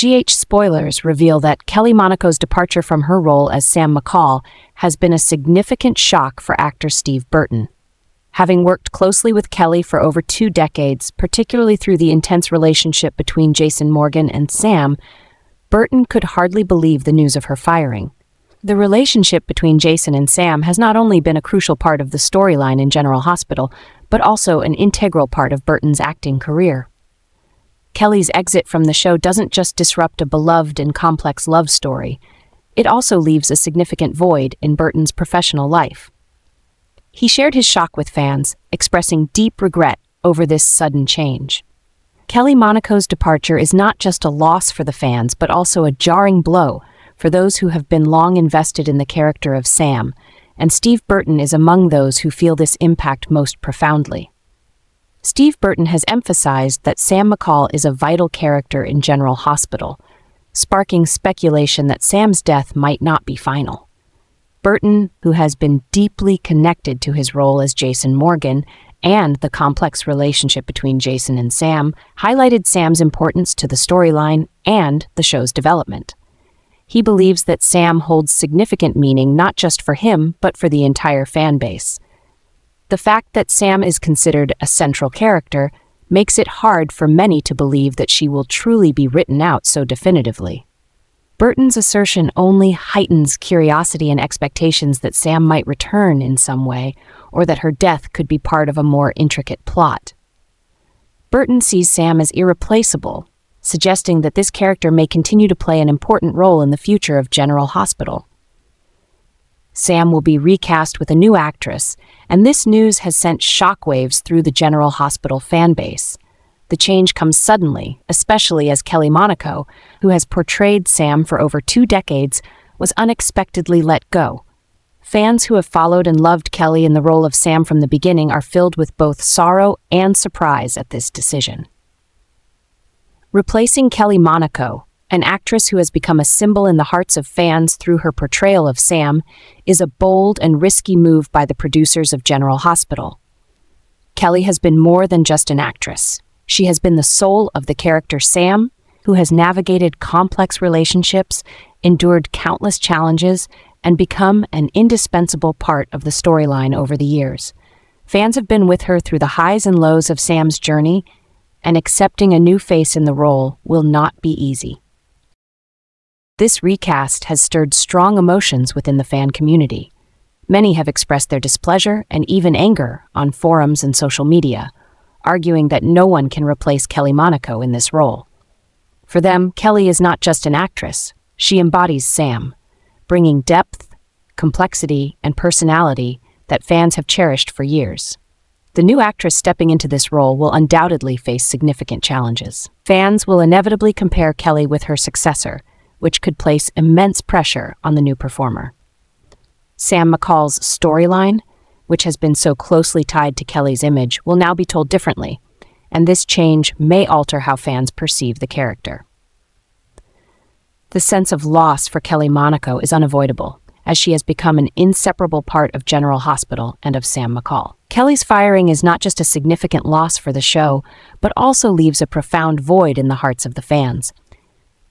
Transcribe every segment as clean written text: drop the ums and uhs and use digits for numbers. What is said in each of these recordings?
GH spoilers reveal that Kelly Monaco's departure from her role as Sam McCall has been a significant shock for actor Steve Burton. Having worked closely with Kelly for over 2 decades, particularly through the intense relationship between Jason Morgan and Sam, Burton could hardly believe the news of her firing. The relationship between Jason and Sam has not only been a crucial part of the storyline in General Hospital, but also an integral part of Burton's acting career. Kelly's exit from the show doesn't just disrupt a beloved and complex love story, it also leaves a significant void in Burton's professional life. He shared his shock with fans, expressing deep regret over this sudden change. Kelly Monaco's departure is not just a loss for the fans, but also a jarring blow for those who have been long invested in the character of Sam, and Steve Burton is among those who feel this impact most profoundly. Steve Burton has emphasized that Sam McCall is a vital character in General Hospital, sparking speculation that Sam's death might not be final. Burton, who has been deeply connected to his role as Jason Morgan and the complex relationship between Jason and Sam, highlighted Sam's importance to the storyline and the show's development. He believes that Sam holds significant meaning not just for him, but for the entire fan base. The fact that Sam is considered a central character makes it hard for many to believe that she will truly be written out so definitively. Burton's assertion only heightens curiosity and expectations that Sam might return in some way, or that her death could be part of a more intricate plot. Burton sees Sam as irreplaceable, suggesting that this character may continue to play an important role in the future of General Hospital. Sam will be recast with a new actress, and this news has sent shockwaves through the General Hospital fan base. The change comes suddenly, especially as Kelly Monaco, who has portrayed Sam for over 2 decades, was unexpectedly let go. Fans who have followed and loved Kelly in the role of Sam from the beginning are filled with both sorrow and surprise at this decision. Replacing Kelly Monaco, an actress who has become a symbol in the hearts of fans through her portrayal of Sam, is a bold and risky move by the producers of General Hospital. Kelly has been more than just an actress. She has been the soul of the character Sam, who has navigated complex relationships, endured countless challenges, and become an indispensable part of the storyline over the years. Fans have been with her through the highs and lows of Sam's journey, and accepting a new face in the role will not be easy. This recast has stirred strong emotions within the fan community. Many have expressed their displeasure and even anger on forums and social media, arguing that no one can replace Kelly Monaco in this role. For them, Kelly is not just an actress, she embodies Sam, bringing depth, complexity, and personality that fans have cherished for years. The new actress stepping into this role will undoubtedly face significant challenges. Fans will inevitably compare Kelly with her successor, which could place immense pressure on the new performer. Sam McCall's storyline, which has been so closely tied to Kelly's image, will now be told differently, and this change may alter how fans perceive the character. The sense of loss for Kelly Monaco is unavoidable, as she has become an inseparable part of General Hospital and of Sam McCall. Kelly's firing is not just a significant loss for the show, but also leaves a profound void in the hearts of the fans.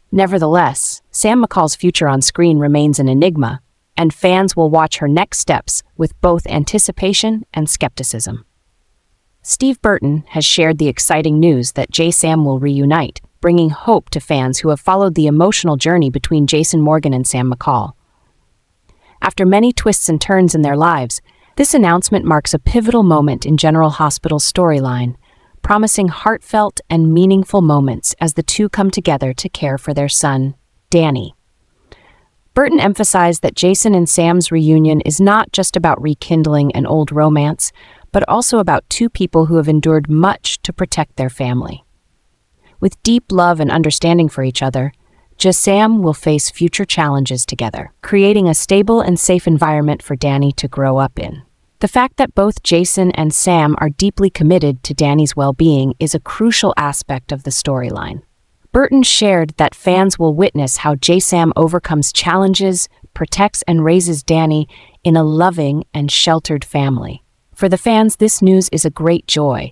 Nevertheless, Sam McCall's future on screen remains an enigma, and fans will watch her next steps with both anticipation and skepticism. Steve Burton has shared the exciting news that J-Sam will reunite, bringing hope to fans who have followed the emotional journey between Jason Morgan and Sam McCall. After many twists and turns in their lives, this announcement marks a pivotal moment in General Hospital's storyline, promising heartfelt and meaningful moments as the two come together to care for their son, Danny. Burton emphasized that Jason and Sam's reunion is not just about rekindling an old romance, but also about two people who have endured much to protect their family. With deep love and understanding for each other, J-Sam will face future challenges together, creating a stable and safe environment for Danny to grow up in. The fact that both Jason and Sam are deeply committed to Danny's well-being is a crucial aspect of the storyline. Burton shared that fans will witness how J-Sam overcomes challenges, protects and raises Danny in a loving and sheltered family. For the fans, this news is a great joy,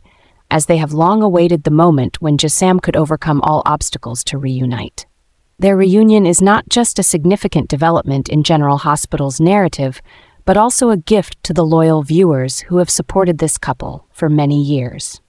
as they have long awaited the moment when J-Sam could overcome all obstacles to reunite. Their reunion is not just a significant development in General Hospital's narrative, but also a gift to the loyal viewers who have supported this couple for many years.